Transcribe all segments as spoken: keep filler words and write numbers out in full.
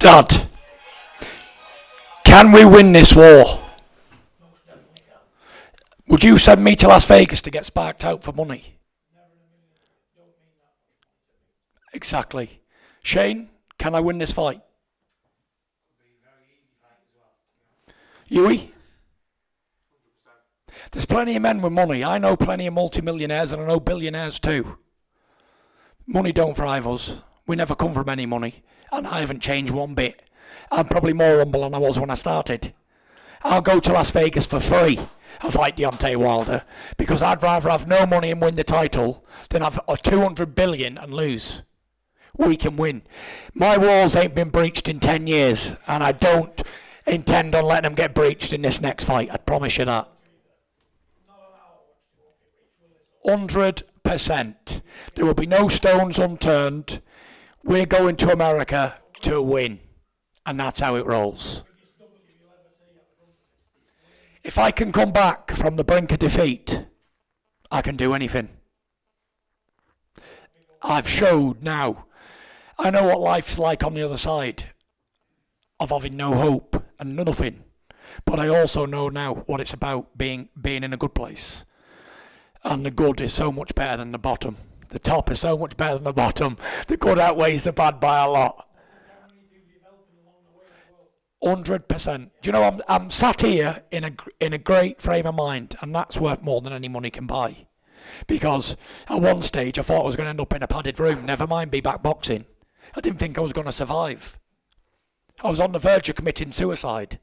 Dad, can we win this war? Most definitely can. Would you send me to Las Vegas to get sparked out for money? Exactly. Shane, can I win this fight? Yui? There's plenty of men with money. I know plenty of multimillionaires and I know billionaires too. Money don't thrive us. We never come from any money. And I haven't changed one bit. I'm probably more humble than I was when I started. I'll go to Las Vegas for free and fight Deontay Wilder because I'd rather have no money and win the title than have a two hundred billion and lose. We can win. My walls ain't been breached in ten years and I don't intend on letting them get breached in this next fight. I promise you that. one hundred percent. There will be no stones unturned. We're going to America to win. And that's how it rolls. If I can come back from the brink of defeat, I can do anything. I've showed now. I know what life's like on the other side of having no hope and nothing. But I also know now what it's about being, being in a good place. And the good is so much better than the bottom. The top is so much better than the bottom. The good outweighs the bad by a lot. one hundred percent. Do you know, I'm, I'm sat here in a, in a great frame of mind, and that's worth more than any money can buy. Because at one stage, I thought I was going to end up in a padded room, never mind be back boxing. I didn't think I was going to survive. I was on the verge of committing suicide.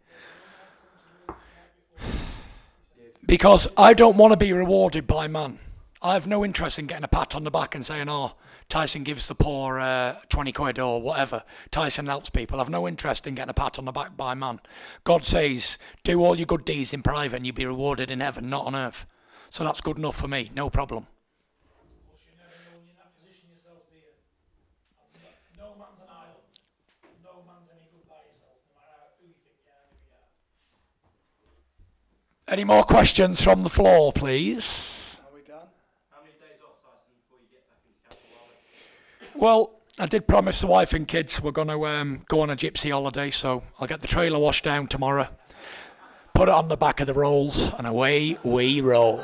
Because I don't want to be rewarded by man. I have no interest in getting a pat on the back and saying, oh, Tyson gives the poor uh, twenty quid or whatever. Tyson helps people. I have no interest in getting a pat on the back by man. God says, do all your good deeds in private and you'll be rewarded in heaven, not on earth. So that's good enough for me, no problem. Well, you never know when you're in that position yourself, do you? No man's an idol. No man's any good by yourself, no matter who you think you are, who you are. Any more questions from the floor, please? Are we done? How many days off, Tyson, before you get back into California? Well, I did promise the wife and kids we're going to um, go on a gypsy holiday, so I'll get the trailer washed down tomorrow, put it on the back of the rolls, and away we roll.